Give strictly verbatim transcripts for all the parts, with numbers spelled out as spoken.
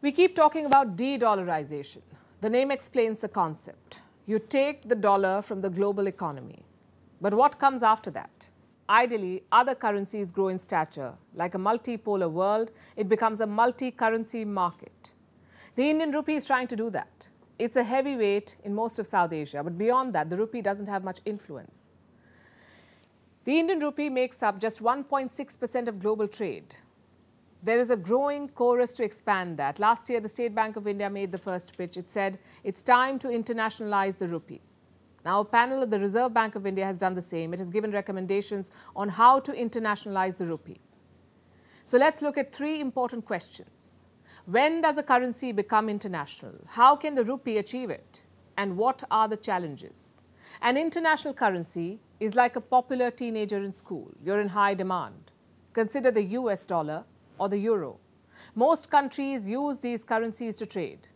We keep talking about de-dollarization. The name explains the concept. You take the dollar from the global economy. But what comes after that? Ideally, other currencies grow in stature. Like a multipolar world, it becomes a multi-currency market. The Indian rupee is trying to do that. It's a heavyweight in most of South Asia, but beyond that, the rupee doesn't have much influence. The Indian rupee makes up just one point six percent of global trade. There is a growing chorus to expand that. Last year, the State Bank of India made the first pitch. It said, it's time to internationalize the rupee. Now, a panel of the Reserve Bank of India has done the same. It has given recommendations on how to internationalize the rupee. So let's look at three important questions. When does a currency become international? How can the rupee achieve it? And what are the challenges? An international currency is like a popular teenager in school. You're in high demand. Consider the U S dollar or the euro. Most countries use these currencies to trade.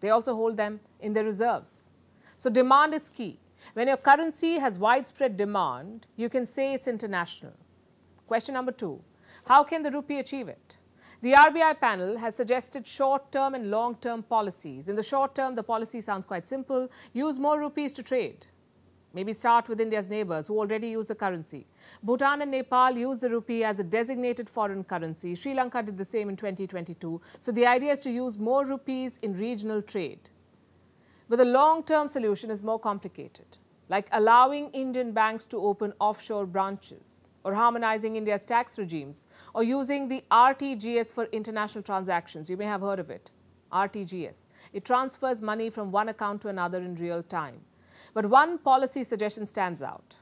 They also hold them in their reserves. So demand is key. When your currency has widespread demand, you can say it's international. Question number two, how can the rupee achieve it? The R B I panel has suggested short-term and long-term policies. In the short term, the policy sounds quite simple. Use more rupees to trade. Maybe start with India's neighbours who already use the currency. Bhutan and Nepal use the rupee as a designated foreign currency. Sri Lanka did the same in twenty twenty-two. So the idea is to use more rupees in regional trade. But the long-term solution is more complicated, like allowing Indian banks to open offshore branches, or harmonizing India's tax regimes, or using the R T G S for international transactions. You may have heard of it, R T G S. It transfers money from one account to another in real time. But one policy suggestion stands out,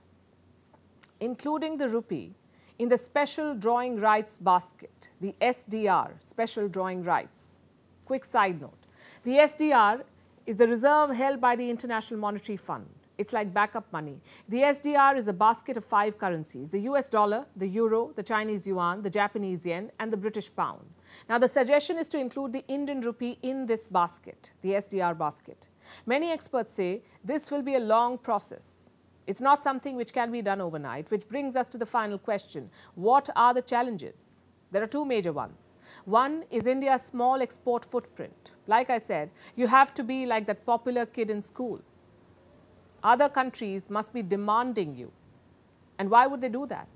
including the rupee in the Special Drawing Rights basket, the S D R, Special Drawing Rights. Quick side note, the S D R is the reserve held by the International Monetary Fund. It's like backup money. The S D R is a basket of five currencies, the U S dollar, the euro, the Chinese yuan, the Japanese yen, and the British pound. Now, the suggestion is to include the Indian rupee in this basket, the S D R basket. Many experts say this will be a long process. It's not something which can be done overnight, which brings us to the final question. What are the challenges? There are two major ones. One is India's small export footprint. Like I said, you have to be like that popular kid in school. Other countries must be demanding you. And why would they do that?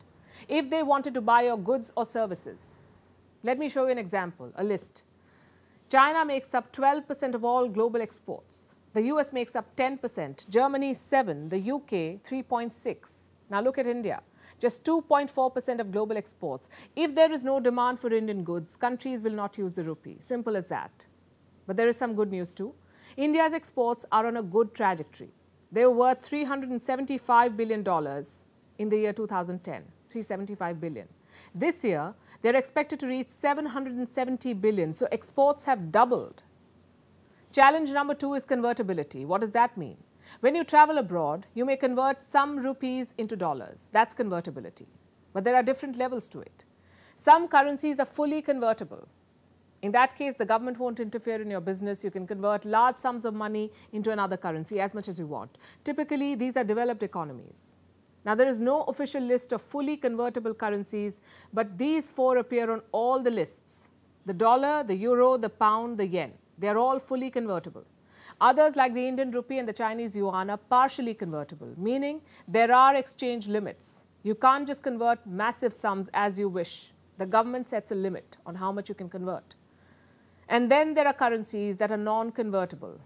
If they wanted to buy your goods or services. Let me show you an example, a list. China makes up twelve percent of all global exports. The U S makes up ten percent, Germany seven percent, the U K three point six percent. Now look at India. Just two point four percent of global exports. If there is no demand for Indian goods, countries will not use the rupee. Simple as that. But there is some good news too. India's exports are on a good trajectory. They were worth three hundred seventy-five billion dollars in the year two thousand ten, three hundred seventy-five billion. This year, they're expected to reach seven hundred seventy billion, so exports have doubled. Challenge number two is convertibility. What does that mean? When you travel abroad, you may convert some rupees into dollars. That's convertibility. But there are different levels to it. Some currencies are fully convertible. In that case, the government won't interfere in your business. You can convert large sums of money into another currency as much as you want. Typically, these are developed economies. Now, there is no official list of fully convertible currencies, but these four appear on all the lists. The dollar, the euro, the pound, the yen. They are all fully convertible. Others, like the Indian rupee and the Chinese yuan, are partially convertible, meaning there are exchange limits. You can't just convert massive sums as you wish. The government sets a limit on how much you can convert. And then there are currencies that are non-convertible,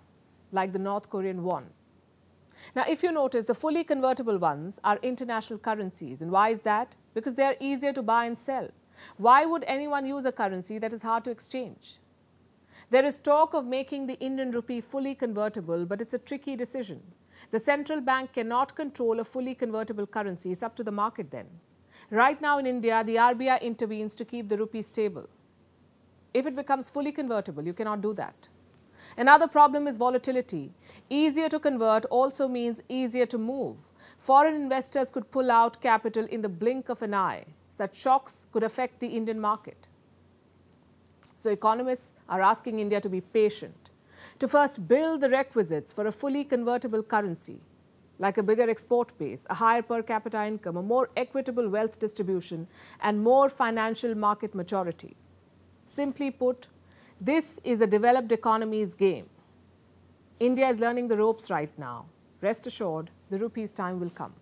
like the North Korean won. Now, if you notice, the fully convertible ones are international currencies. And why is that? Because they are easier to buy and sell. Why would anyone use a currency that is hard to exchange? There is talk of making the Indian rupee fully convertible, but it's a tricky decision. The central bank cannot control a fully convertible currency. It's up to the market then. Right now in India, the R B I intervenes to keep the rupee stable. If it becomes fully convertible, you cannot do that. Another problem is volatility. Easier to convert also means easier to move. Foreign investors could pull out capital in the blink of an eye. Such shocks could affect the Indian market. So economists are asking India to be patient, to first build the requisites for a fully convertible currency, like a bigger export base, a higher per capita income, a more equitable wealth distribution, and more financial market maturity. Simply put, This is a developed economy's game. India is learning the ropes right now. Rest assured, the rupee's time will come.